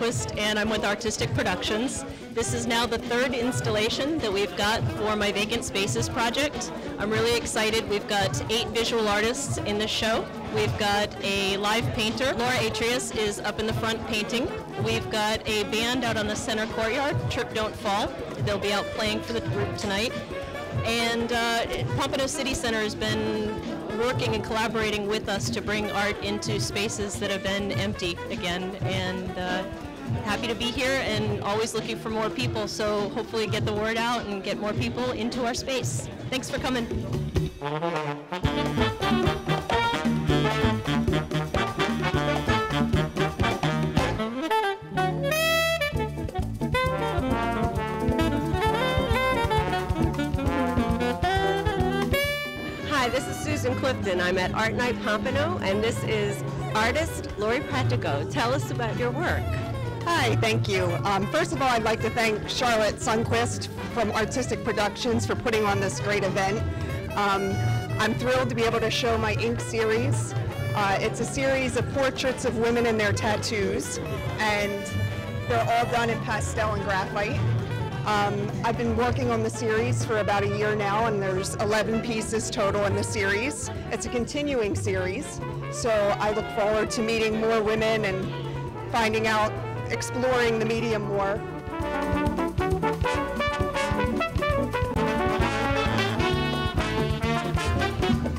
Sunquist, and I'm with Artistic Productions. This is now the third installation that we've got for my Vacant Spaces project. I'm really excited. We've got 8 visual artists in this show. We've got a live painter. Laura Atreus is up in the front painting. We've got a band out on the center courtyard, Trip Don't Fall. They'll be out playing for the group tonight. And Pompano City Center has been working and collaborating with us to bring art into spaces that have been empty again, and happy to be here and always looking for more people, so hopefully get the word out and get more people into our space. Thanks for coming. Hi, this is Susan Clifton. I'm at Art Night Pompano, and this is artist Lori Pratico. Tell us about your work. Hi, thank you. First of all, I'd like to thank Charlotte Sunquist from Artistic Productions for putting on this great event. I'm thrilled to be able to show my ink series. It's a series of portraits of women and their tattoos, and they're all done in pastel and graphite. I've been working on the series for about a year now, and there's 11 pieces total in the series. It's a continuing series, so I look forward to meeting more women and finding out, exploring the medium more.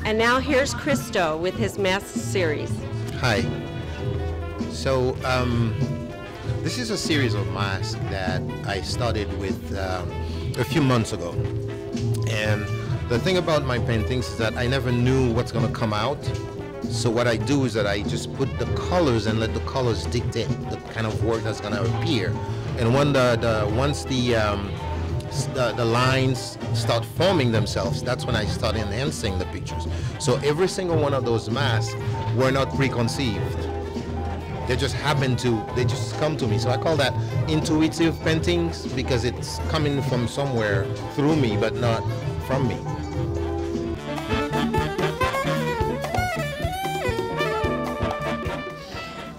And now here's Christo with his mask series. Hi. So, this is a series of masks that I started with a few months ago. And the thing about my paintings is that I never knew what's going to come out. So what I do is that I just put the colors and let the colors dictate the kind of work that's going to appear. And when once the lines start forming themselves, that's when I start enhancing the pictures. So every single one of those masks were not preconceived. They just happen to, they just come to me. So I call that intuitive paintings because it's coming from somewhere through me, but not from me.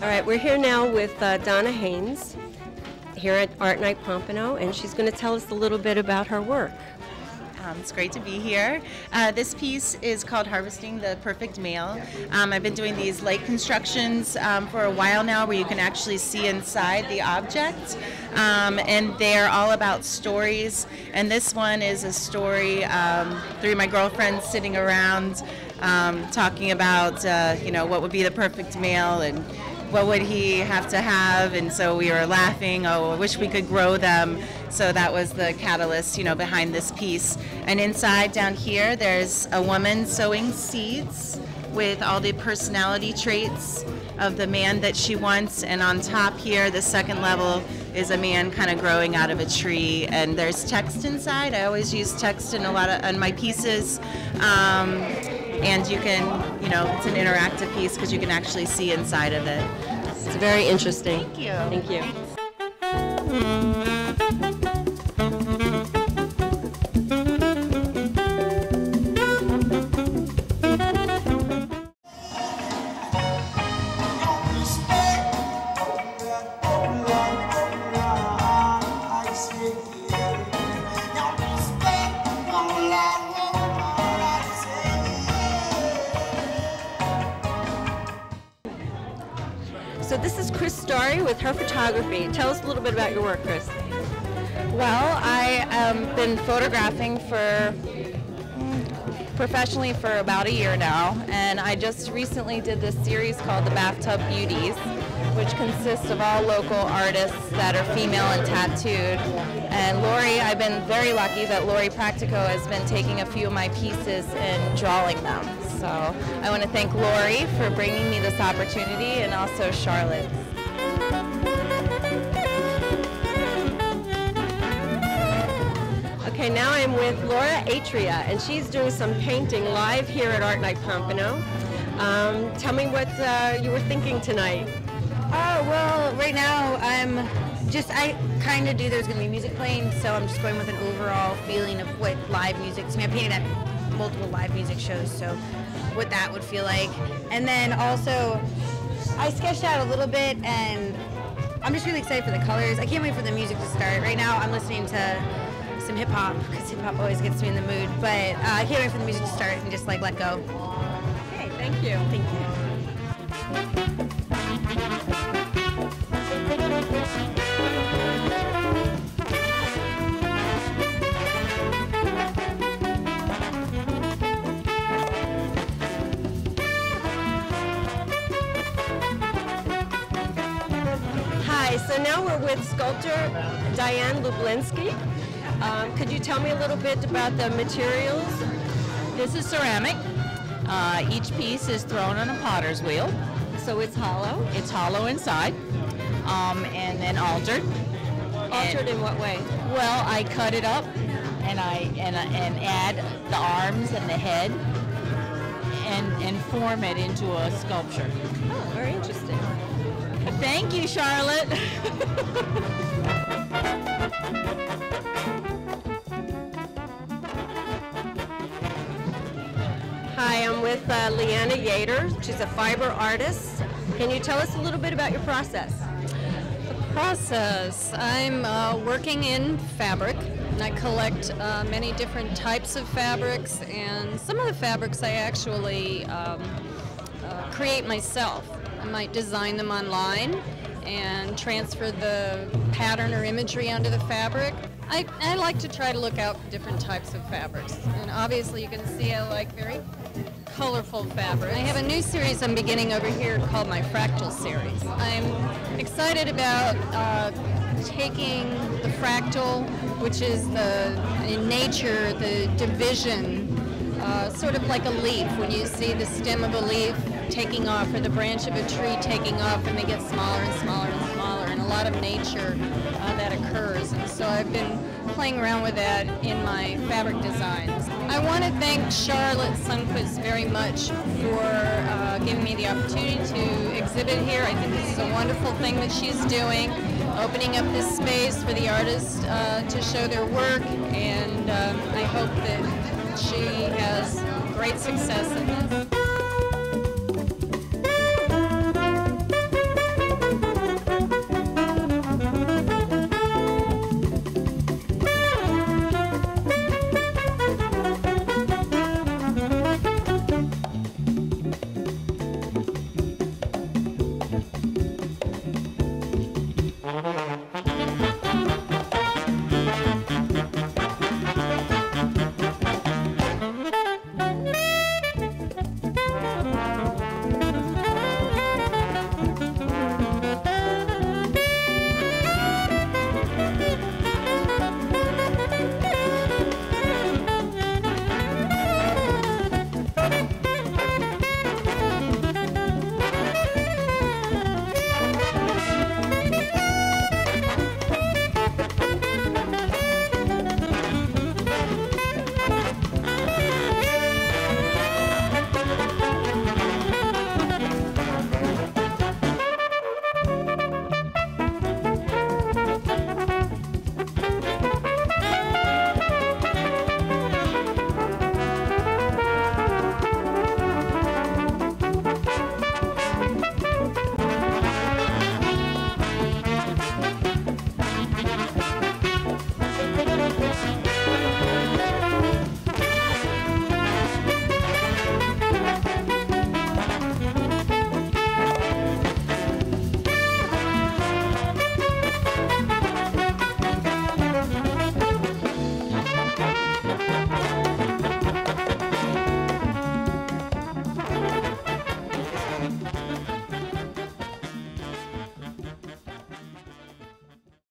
All right, we're here now with Donna Haynes here at Art Night Pompano, and she's going to tell us a little bit about her work. It's great to be here. This piece is called Harvesting the Perfect Male. I've been doing these light constructions for a while now where you can actually see inside the object. And they're all about stories. And this one is a story, three of my girlfriends sitting around talking about you know, what would be the perfect male and what would he have to have, and so we were laughing, oh, I wish we could grow them. So that was the catalyst, you know, behind this piece. And inside down here, there's a woman sowing seeds with all the personality traits of the man that she wants, and on top here, the second level, is a man kind of growing out of a tree, and there's text inside. I always use text in a lot of my pieces. And you can, you know, it's an interactive piece because you can actually see inside of it. It's very interesting. Thank you. Thank you. So this is Chris Story with her photography. Tell us a little bit about your work, Chris. Well, I have been photographing for professionally for about a year now, and I just recently did this series called The Bathtub Beauties, which consists of all local artists that are female and tattooed. And Lori, I've been very lucky that Lori Pratico has been taking a few of my pieces and drawing them. So I want to thank Lori for bringing me this opportunity, and also Charlotte. Okay, now I'm with Laura Atria, and she's doing some painting live here at Art Night Pompano. Tell me what you were thinking tonight. Oh, well, right now I'm just, I kind of do, there's going to be music playing, so I'm just going with an overall feeling of what live music, I mean, I painted at multiple live music shows, so what that would feel like. And then also I sketched out a little bit, and I'm just really excited for the colors. I can't wait for the music to start. Right now I'm listening to some hip-hop, because hip-hop always gets me in the mood, but I can't wait for the music to start and just like let go. Okay, thank you. Thank you. Hi, so now we're with sculptor Diane Lublinski. Could you tell me a little bit about the materials? This is ceramic. Each piece is thrown on a potter's wheel. So it's hollow? It's hollow inside and then altered. Altered in what way? Well, I cut it up and I add the arms and the head and form it into a sculpture. Oh, very interesting. Thank you, Charlotte. Hi, I'm with Leanna Yater. She's a fiber artist. Can you tell us a little bit about your process? The process. I'm working in fabric. I collect many different types of fabrics, and some of the fabrics I actually create myself. I might design them online and transfer the pattern or imagery onto the fabric. I like to try to look out for different types of fabrics, and obviously you can see I like very colorful fabrics. I have a new series I'm beginning over here called my Fractal series. I'm excited about taking the fractal, which is in nature the division, sort of like a leaf. When you see the stem of a leaf taking off or the branch of a tree taking off, and they get smaller and smaller and smaller, and a lot of nature that occurs. And so I've been playing around with that in my fabric designs. I want to thank Charlotte Sunquist very much for giving me the opportunity to exhibit here. I think this is a wonderful thing that she's doing, opening up this space for the artists to show their work, and I hope that she has great success in this.